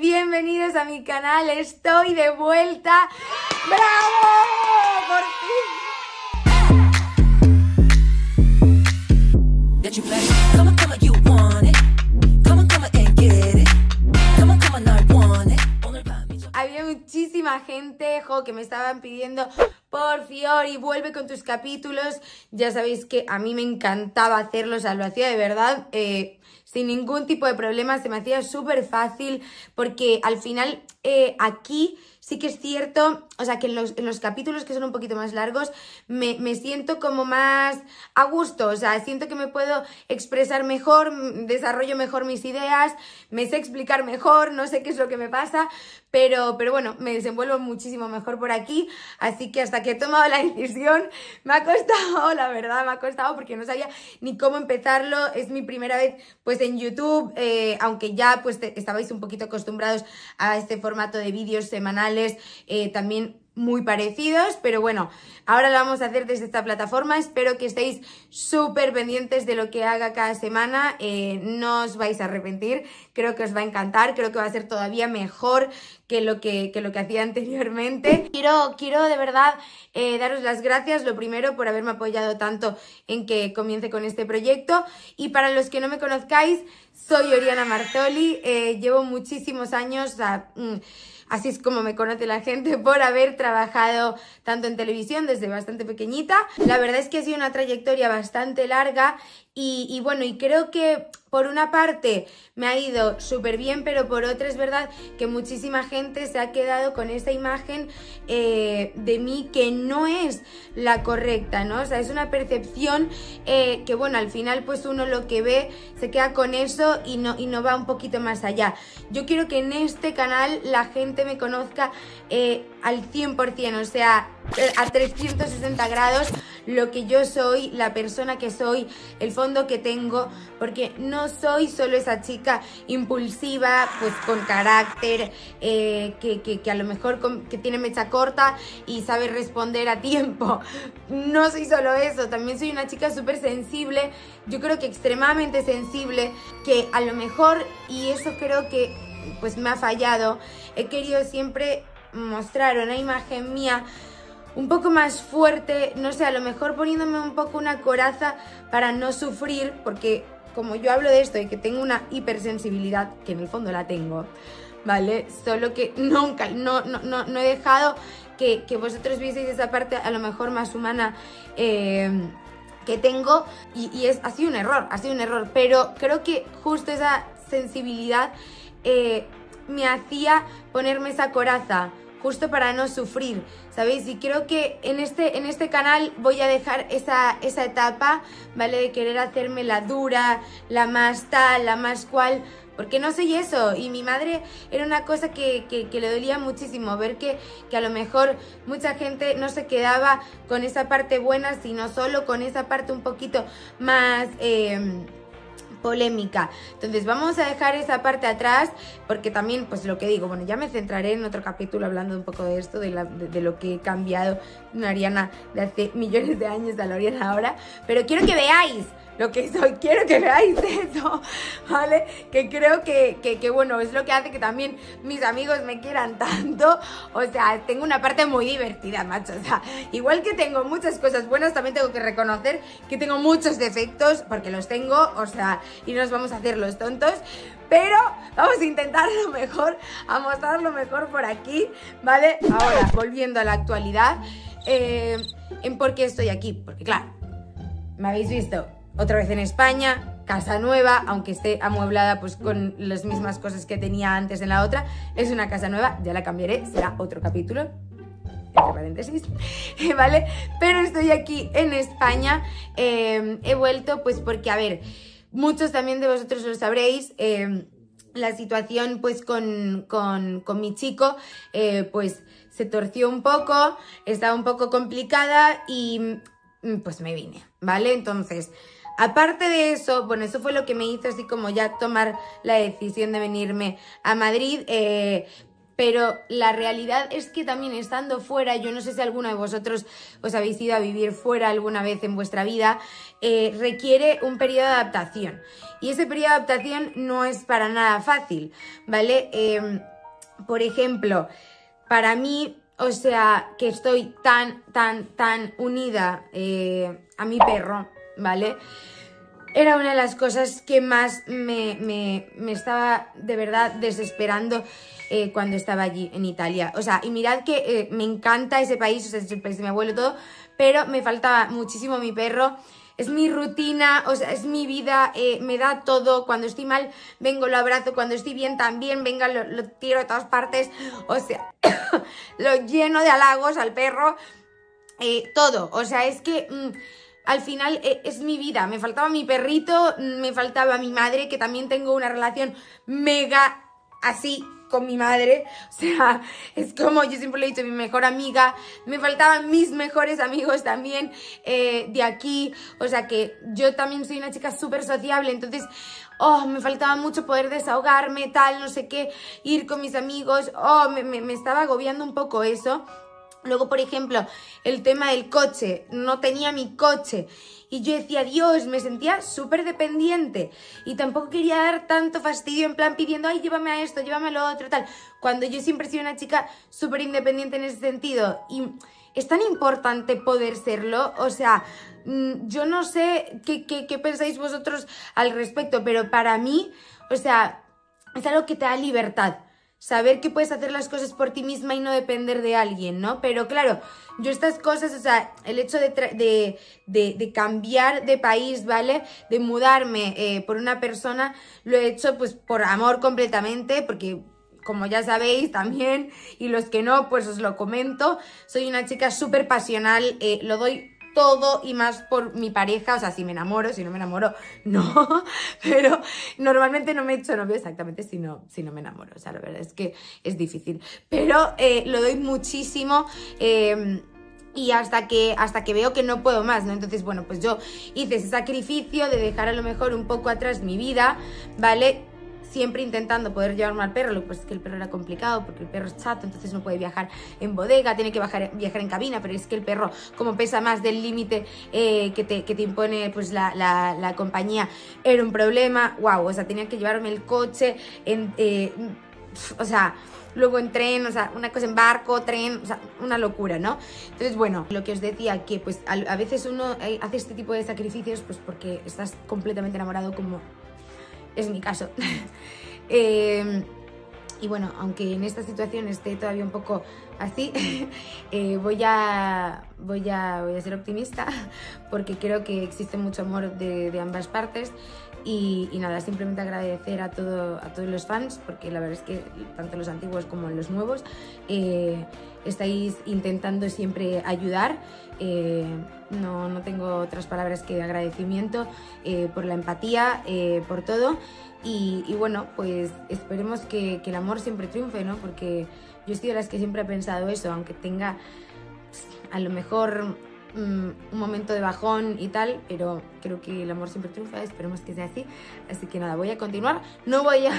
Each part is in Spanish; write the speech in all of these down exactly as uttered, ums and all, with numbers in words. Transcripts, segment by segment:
bienvenidos a mi canal, estoy de vuelta. ¡Bravo! ¡Por fin! Había muchísima gente, jo, que me estaban pidiendo, por Fiori, vuelve con tus capítulos. Ya sabéis que a mí me encantaba hacerlos, o sea, lo hacía de verdad, eh, sin ningún tipo de problema, se me hacía súper fácil, porque al final eh, aquí sí que es cierto, o sea, que en los, en los capítulos que son un poquito más largos me, me siento como más a gusto, o sea, siento que me puedo expresar mejor, desarrollo mejor mis ideas, me sé explicar mejor, no sé qué es lo que me pasa, pero, pero bueno, me desenvuelvo muchísimo mejor por aquí, así que hasta que he tomado la decisión me ha costado, la verdad, me ha costado porque no sabía ni cómo empezarlo, es mi primera vez pues en YouTube, eh, aunque ya pues te, estabais un poquito acostumbrados a este formato de vídeos semanales, Eh, también muy parecidos, pero bueno, ahora lo vamos a hacer desde esta plataforma. Espero que estéis súper pendientes de lo que haga cada semana, eh, no os vais a arrepentir, creo que os va a encantar, creo que va a ser todavía mejor que lo que, que, lo que hacía anteriormente. Quiero, quiero de verdad eh, daros las gracias, lo primero, por haberme apoyado tanto en que comience con este proyecto, y para los que no me conozcáis, soy Oriana Marzoli, eh, llevo muchísimos años, o sea, mm, así es como me conoce la gente, por haber trabajado tanto en televisión desde bastante pequeñita. La verdad es que ha sido una trayectoria bastante larga y, y bueno, y creo que por una parte me ha ido súper bien, pero por otra es verdad que muchísima gente se ha quedado con esa imagen eh, de mí que no es la correcta, ¿no? O sea, es una percepción eh, que bueno, al final pues uno lo que ve se queda con eso y no, y no va un poquito más allá. Yo quiero que en este canal la gente me conozca eh, al cien por cien, o sea, a trescientos sesenta grados, lo que yo soy, la persona que soy, el fondo que tengo, porque no soy solo esa chica impulsiva, pues con carácter, eh, que, que, que a lo mejor con, que tiene mecha corta y sabe responder a tiempo. No soy solo eso, también soy una chica súper sensible, yo creo que extremadamente sensible, que a lo mejor, y eso creo que pues me ha fallado, he querido siempre mostrar una imagen mía un poco más fuerte, no sé, a lo mejor poniéndome un poco una coraza para no sufrir, porque como yo hablo de esto y que tengo una hipersensibilidad, que en el fondo la tengo, ¿vale? Solo que nunca, no, no, no, no he dejado que, que vosotros vieseis esa parte a lo mejor más humana eh, que tengo, y, y es, ha sido un error, ha sido un error, pero creo que justo esa sensibilidad eh, me hacía ponerme esa coraza, justo para no sufrir, ¿sabéis? Y creo que en este, en este canal voy a dejar esa, esa etapa, ¿vale? De querer hacerme la dura, la más tal, la más cual, porque no soy eso. Y mi madre era una cosa que, que, que le dolía muchísimo, ver que, que a lo mejor mucha gente no se quedaba con esa parte buena, sino solo con esa parte un poquito más... Eh, polémica. Entonces vamos a dejar esa parte atrás, porque también pues lo que digo, bueno, ya me centraré en otro capítulo hablando un poco de esto, de, la, de, de lo que he cambiado de una Oriana de hace millones de años a la Oriana ahora, pero quiero que veáis lo que soy, quiero que veáis eso, ¿vale? Que creo que, que, que, bueno, es lo que hace que también mis amigos me quieran tanto. O sea, tengo una parte muy divertida, macho. O sea, igual que tengo muchas cosas buenas, también tengo que reconocer que tengo muchos defectos, porque los tengo, o sea, y no nos vamos a hacer los tontos, pero vamos a intentar lo mejor, a mostrar lo mejor por aquí, ¿vale? Ahora, volviendo a la actualidad, eh, en por qué estoy aquí, porque claro, me habéis visto otra vez en España, casa nueva, aunque esté amueblada pues con las mismas cosas que tenía antes en la otra, es una casa nueva, ya la cambiaré, será otro capítulo, entre paréntesis, ¿vale? Pero estoy aquí en España, eh, he vuelto pues porque, a ver, muchos también de vosotros lo sabréis, eh, la situación pues con, con, con mi chico, eh, pues se torció un poco, estaba un poco complicada y pues me vine, ¿vale? Entonces... aparte de eso, bueno, eso fue lo que me hizo así como ya tomar la decisión de venirme a Madrid. Eh, pero la realidad es que también estando fuera, yo no sé si alguno de vosotros os habéis ido a vivir fuera alguna vez en vuestra vida, eh, requiere un periodo de adaptación. Y ese periodo de adaptación no es para nada fácil, ¿vale? Eh, por ejemplo, para mí, o sea, que estoy tan, tan, tan unida eh, a mi perro, ¿vale? Era una de las cosas que más me, me, me estaba de verdad desesperando eh, cuando estaba allí en Italia. O sea, y mirad que eh, me encanta ese país, o sea, es el país de mi abuelo todo, pero me faltaba muchísimo mi perro. Es mi rutina, o sea, es mi vida, eh, me da todo. Cuando estoy mal, vengo, lo abrazo. Cuando estoy bien, también, venga, lo, lo tiro de todas partes. O sea, lo lleno de halagos al perro. Eh, todo, o sea, es que... Mmm, al final es mi vida, me faltaba mi perrito, me faltaba mi madre, que también tengo una relación mega así con mi madre, o sea, es como yo siempre le he dicho, mi mejor amiga, me faltaban mis mejores amigos también eh, de aquí, o sea que yo también soy una chica súper sociable, entonces, oh, me faltaba mucho poder desahogarme, tal, no sé qué, ir con mis amigos, oh, me, me, me estaba agobiando un poco eso. Luego, por ejemplo, el tema del coche, no tenía mi coche y yo decía, Dios, me sentía súper dependiente y tampoco quería dar tanto fastidio en plan pidiendo, ay, llévame a esto, llévame a lo otro, tal, cuando yo siempre he sido una chica súper independiente en ese sentido y es tan importante poder serlo, o sea, yo no sé qué, qué, qué pensáis vosotros al respecto, pero para mí, o sea, es algo que te da libertad. Saber que puedes hacer las cosas por ti misma y no depender de alguien, ¿no? Pero claro, yo estas cosas, o sea, el hecho de, de, de, de cambiar de país, ¿vale? De mudarme eh, por una persona, lo he hecho pues por amor completamente, porque como ya sabéis también, y los que no, pues os lo comento, soy una chica súper pasional, eh, lo doy todo y más por mi pareja, o sea, si me enamoro, si no me enamoro, no, pero normalmente no me echo novio exactamente si no, si no me enamoro, o sea, la verdad es que es difícil, pero eh, lo doy muchísimo eh, y hasta que, hasta que veo que no puedo más, ¿no? Entonces, bueno, pues yo hice ese sacrificio de dejar a lo mejor un poco atrás mi vida, ¿vale? Siempre intentando poder llevarme al perro, lo que pasa es que el perro era complicado porque el perro es chato, entonces no puede viajar en bodega, tiene que bajar, viajar en cabina, pero es que el perro, como pesa más del límite eh, que, te, que te impone pues la, la, la compañía, era un problema, wow, o sea, tenía que llevarme el coche, en, eh, o sea, luego en tren, o sea, una cosa en barco, tren, o sea, una locura, ¿no? Entonces, bueno, lo que os decía, que pues a, a veces uno hace este tipo de sacrificios pues porque estás completamente enamorado como... es mi caso. eh, y bueno, aunque en esta situación esté todavía un poco así, eh, voy, a, voy, a, voy a ser optimista porque creo que existe mucho amor de, de ambas partes y, y nada, simplemente agradecer a, todo, a todos los fans porque la verdad es que tanto los antiguos como los nuevos eh, estáis intentando siempre ayudar. Eh, no, no tengo otras palabras que agradecimiento eh, por la empatía, eh, por todo y, y bueno, pues esperemos que, que el amor siempre triunfe, ¿no? Porque yo he sido de las que siempre he pensado eso, aunque tenga a lo mejor um, un momento de bajón y tal, pero creo que el amor siempre triunfa, esperemos que sea así, así que nada, voy a continuar, no voy a...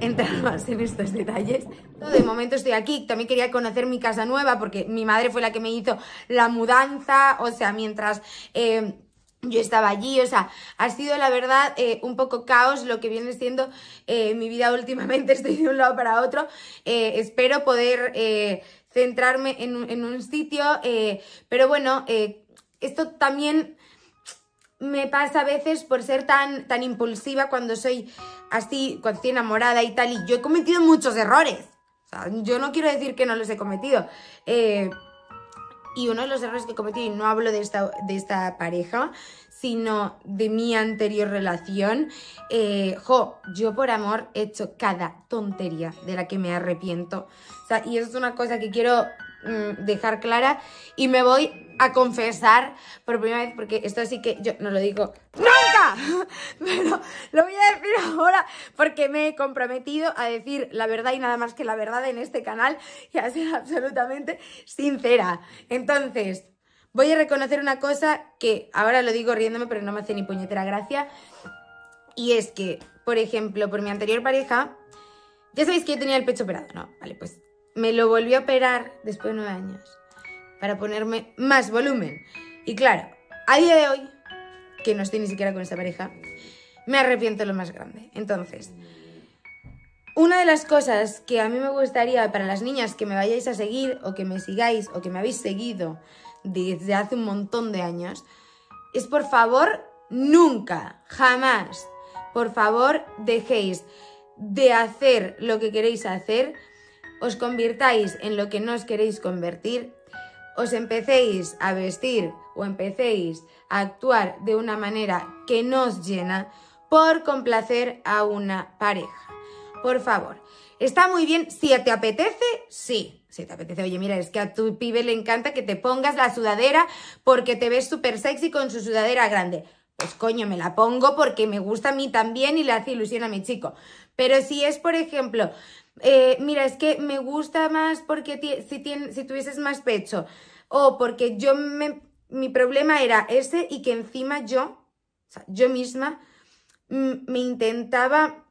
entrar más en estos detalles. De momento estoy aquí, también quería conocer mi casa nueva porque mi madre fue la que me hizo la mudanza, o sea, mientras eh, yo estaba allí, o sea, ha sido la verdad eh, un poco caos lo que viene siendo eh, mi vida últimamente, estoy de un lado para otro, eh, espero poder eh, centrarme en, en un sitio, eh, pero bueno, eh, esto también... me pasa a veces por ser tan, tan impulsiva cuando soy así, cuando estoy enamorada y tal, y yo he cometido muchos errores, o sea, yo no quiero decir que no los he cometido, eh, y uno de los errores que he cometido, y no hablo de esta, de esta pareja, sino de mi anterior relación, eh, jo, yo por amor he hecho cada tontería de la que me arrepiento, o sea, y eso es una cosa que quiero... dejar clara y me voy a confesar por primera vez porque esto sí que yo no lo digo nunca, pero lo voy a decir ahora porque me he comprometido a decir la verdad y nada más que la verdad en este canal y a ser absolutamente sincera. Entonces voy a reconocer una cosa que ahora lo digo riéndome pero no me hace ni puñetera gracia, y es que, por ejemplo, por mi anterior pareja Ya sabéis que yo tenía el pecho operado, ¿no? Vale, pues me lo volví a operar después de nueve años para ponerme más volumen. Y claro, a día de hoy, que no estoy ni siquiera con esta pareja, me arrepiento lo más grande. Entonces, una de las cosas que a mí me gustaría para las niñas que me vayáis a seguir o que me sigáis o que me habéis seguido desde hace un montón de años es, por favor, nunca, jamás, por favor, dejéis de hacer lo que queréis hacer, os convirtáis en lo que no os queréis convertir, os empecéis a vestir o empecéis a actuar de una manera que no os llena por complacer a una pareja. Por favor, está muy bien, si te apetece, sí, si te apetece, oye, mira, es que a tu pibe le encanta que te pongas la sudadera porque te ves súper sexy con su sudadera grande. Pues coño, me la pongo porque me gusta a mí también y le hace ilusión a mi chico. Pero si es, por ejemplo, eh, mira, es que me gusta más porque ti, si, tiene, si tuvieses más pecho, o porque yo me, mi problema era ese y que encima yo, o sea, yo misma, me intentaba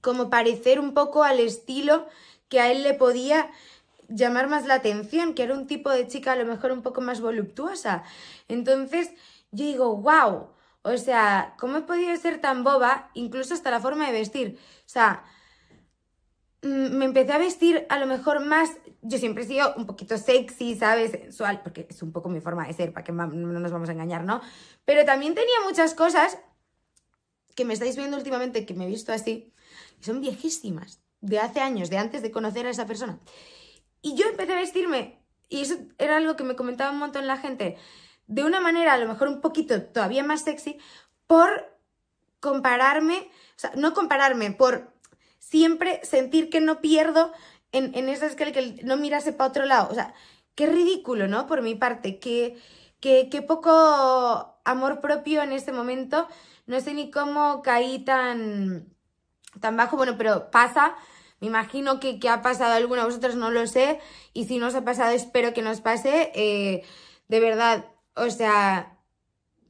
como parecer un poco al estilo que a él le podía llamar más la atención, que era un tipo de chica a lo mejor un poco más voluptuosa. Entonces yo digo, wow, o sea, ¿cómo he podido ser tan boba? Incluso hasta la forma de vestir. O sea, me empecé a vestir a lo mejor más... Yo siempre he sido un poquito sexy, ¿sabes? Sensual, porque es un poco mi forma de ser, para que no nos vamos a engañar, ¿no? Pero también tenía muchas cosas que me estáis viendo últimamente, que me he visto así, y son viejísimas, de hace años, de antes de conocer a esa persona. Y yo empecé a vestirme, y eso era algo que me comentaba un montón la gente, de una manera a lo mejor un poquito todavía más sexy, por compararme, o sea, no compararme, por siempre sentir que no pierdo en, en esas que, que no mirase para otro lado. O sea, qué ridículo, ¿no? Por mi parte, qué, qué, qué poco amor propio en este momento. No sé ni cómo caí tan, tan bajo, bueno, pero pasa. Me imagino que, que ha pasado a alguno de vosotros, no lo sé, y si no os ha pasado, espero que nos pase. Eh, de verdad, o sea,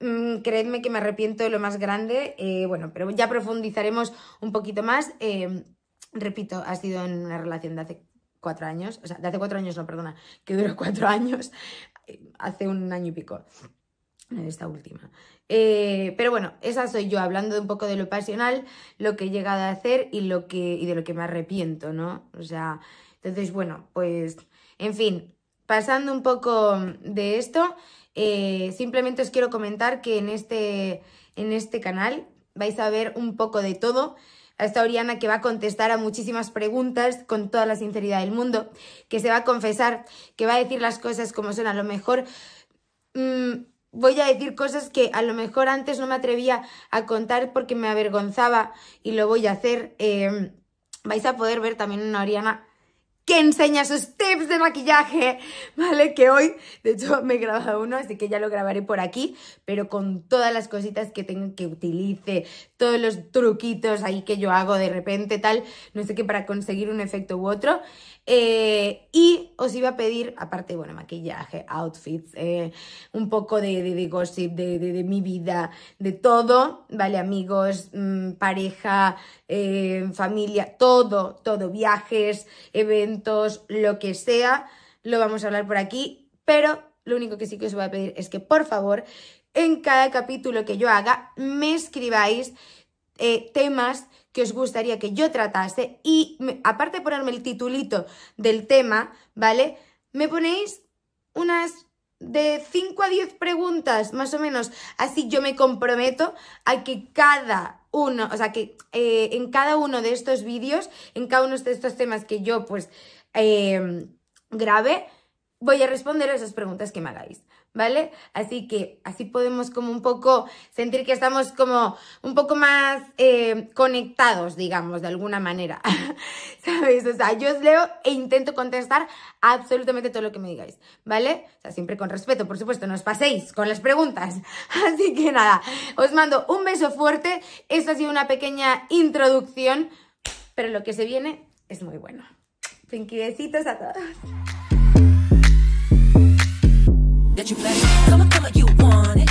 mmm, creedme que me arrepiento de lo más grande. Eh, bueno, pero ya profundizaremos un poquito más. Eh, repito, ha sido en una relación de hace cuatro años. O sea, de hace cuatro años, no, perdona, que duró cuatro años. Eh, hace un año y pico, en esta última. Eh, pero bueno, esa soy yo, hablando de un poco de lo pasional, lo que he llegado a hacer y, lo que, y de lo que me arrepiento, ¿no? O sea, entonces, bueno, pues, en fin... Pasando un poco de esto, eh, simplemente os quiero comentar que en este, en este canal vais a ver un poco de todo. Está Oriana, que va a contestar a muchísimas preguntas con toda la sinceridad del mundo, que se va a confesar, que va a decir las cosas como son. A lo mejor mmm, voy a decir cosas que a lo mejor antes no me atrevía a contar porque me avergonzaba, y lo voy a hacer. Eh, vais a poder ver también una Oriana que enseña sus tips de maquillaje, ¿vale? Que hoy, de hecho, me he grabado uno, así que ya lo grabaré por aquí, pero con todas las cositas que tengo, que utilice, todos los truquitos ahí que yo hago de repente, tal, no sé qué, para conseguir un efecto u otro. Eh, y os iba a pedir, aparte, bueno, maquillaje, outfits, eh, un poco de, de, de gossip, de, de, de mi vida, de todo, ¿vale? Amigos, mmm, pareja, eh, familia, todo, todo, viajes, eventos, lo que sea, lo vamos a hablar por aquí, pero lo único que sí que os voy a pedir es que, por favor, en cada capítulo que yo haga, me escribáis eh, temas que os gustaría que yo tratase, y me, aparte de ponerme el titulito del tema, ¿vale? Me ponéis unas de cinco a diez preguntas, más o menos. Así yo me comprometo a que cada uno, o sea, que eh, en cada uno de estos vídeos, en cada uno de estos temas que yo, pues, eh, grabe, voy a responder a esas preguntas que me hagáis, ¿vale? Así que así podemos como un poco sentir que estamos como un poco más eh, conectados, digamos, de alguna manera, ¿sabéis? O sea, yo os leo e intento contestar absolutamente todo lo que me digáis, ¿vale? O sea, siempre con respeto, por supuesto, no os paséis con las preguntas. Así que nada, os mando un beso fuerte. Esto ha sido una pequeña introducción, pero lo que se viene es muy bueno. Pinky besitos a todos. That you play, color, color you want it.